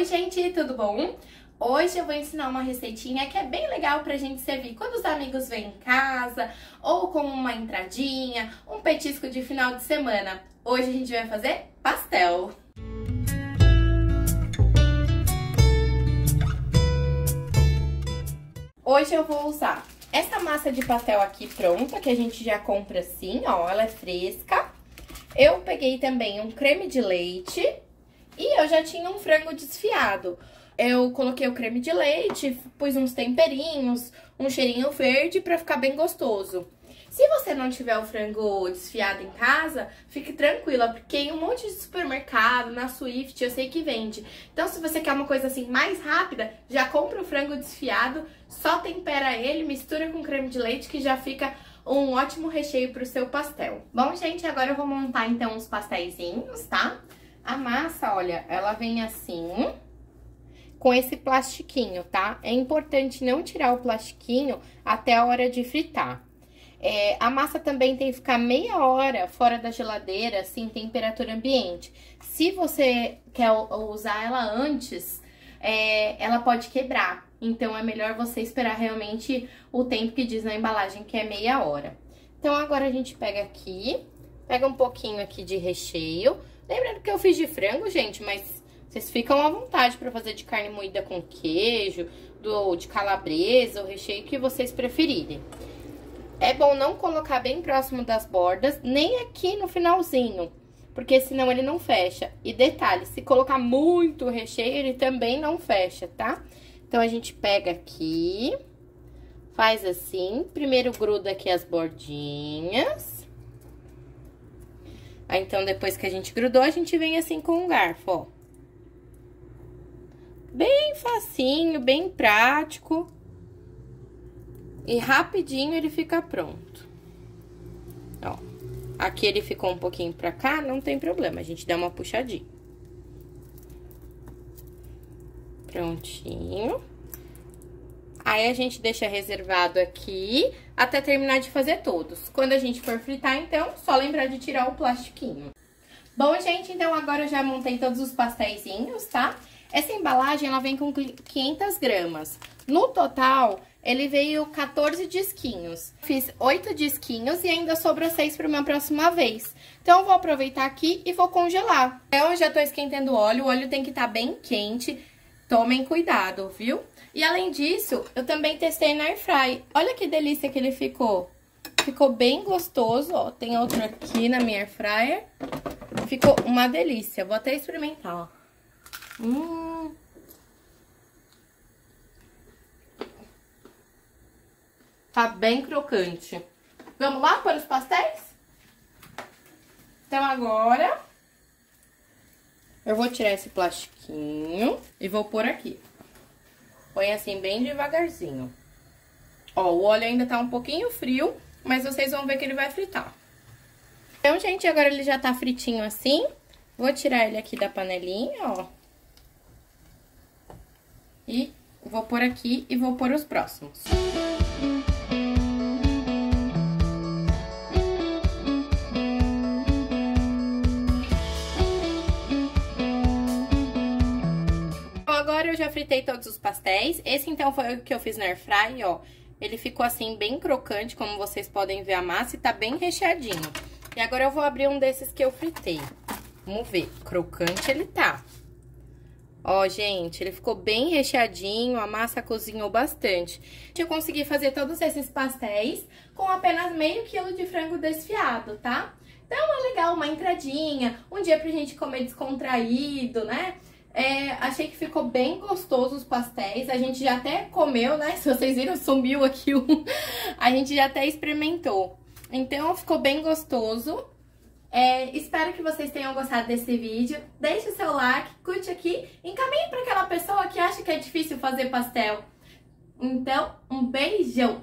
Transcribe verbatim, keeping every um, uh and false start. Oi gente, tudo bom? Hoje eu vou ensinar uma receitinha que é bem legal pra gente servir quando os amigos vêm em casa, ou como uma entradinha, um petisco de final de semana. Hoje a gente vai fazer pastel! Hoje eu vou usar essa massa de pastel aqui pronta, que a gente já compra assim, ó, ela é fresca. Eu peguei também um creme de leite e eu já tinha um frango desfiado. Eu coloquei o creme de leite, pus uns temperinhos, um cheirinho verde pra ficar bem gostoso. Se você não tiver o frango desfiado em casa, fique tranquila, porque em um monte de supermercado, na Swift, eu sei que vende. Então, se você quer uma coisa assim mais rápida, já compra o frango desfiado, só tempera ele, mistura com creme de leite que já fica um ótimo recheio pro seu pastel. Bom, gente, agora eu vou montar então uns pastéisinhos, tá? A massa, olha, ela vem assim, com esse plastiquinho, tá? É importante não tirar o plastiquinho até a hora de fritar. É, a massa também tem que ficar meia hora fora da geladeira, assim, temperatura ambiente. Se você quer usar ela antes, é, ela pode quebrar. Então, é melhor você esperar realmente o tempo que diz na embalagem, que é meia hora. Então, agora a gente pega aqui, pega um pouquinho aqui de recheio. Lembrando que eu fiz de frango, gente, mas vocês ficam à vontade pra fazer de carne moída com queijo, do, de calabresa, o recheio que vocês preferirem. É bom não colocar bem próximo das bordas, nem aqui no finalzinho, porque senão ele não fecha. E detalhe, se colocar muito recheio, ele também não fecha, tá? Então, a gente pega aqui, faz assim, primeiro gruda aqui as bordinhas. Aí, então, depois que a gente grudou, a gente vem assim com um garfo, ó. Bem facinho, bem prático. E rapidinho ele fica pronto. Ó, aqui ele ficou um pouquinho pra cá, não tem problema, a gente dá uma puxadinha. Prontinho. Aí, a gente deixa reservado aqui até terminar de fazer todos. Quando a gente for fritar, então, só lembrar de tirar o plastiquinho. Bom, gente, então agora eu já montei todos os pastéisinhos, tá? Essa embalagem, ela vem com quinhentas gramas. No total, ele veio quatorze disquinhos. Fiz oito disquinhos e ainda sobrou seis para minha próxima vez. Então, eu vou aproveitar aqui e vou congelar. Então, eu já tô esquentando o óleo. O óleo tem que estar bem quente. Tomem cuidado, viu? E além disso, eu também testei na airfry. Olha que delícia que ele ficou. Ficou bem gostoso, ó. Tem outro aqui na minha airfryer. Ficou uma delícia. Vou até experimentar, ó. Hum. Tá bem crocante. Vamos lá para os pastéis? Então agora eu vou tirar esse plastiquinho e vou pôr aqui. Põe assim bem devagarzinho. Ó, o óleo ainda tá um pouquinho frio, mas vocês vão ver que ele vai fritar. Então, gente, agora ele já tá fritinho assim. Vou tirar ele aqui da panelinha, ó. E vou pôr aqui e vou pôr os próximos. Eu já fritei todos os pastéis. Esse, então, foi o que eu fiz na airfry, ó. Ele ficou assim bem crocante, como vocês podem ver a massa, e tá bem recheadinho. E agora eu vou abrir um desses que eu fritei. Vamos ver, crocante ele tá. Ó, gente, ele ficou bem recheadinho, a massa cozinhou bastante. Eu consegui fazer todos esses pastéis com apenas meio quilo de frango desfiado, tá? Então, é legal, uma entradinha, um dia pra gente comer descontraído, né? É, achei que ficou bem gostoso os pastéis. A gente já até comeu, né? Se vocês viram, sumiu aqui um. A gente já até experimentou. Então, ficou bem gostoso. É, espero que vocês tenham gostado desse vídeo. Deixe o seu like, curte aqui. Encaminhe para aquela pessoa que acha que é difícil fazer pastel. Então, um beijão!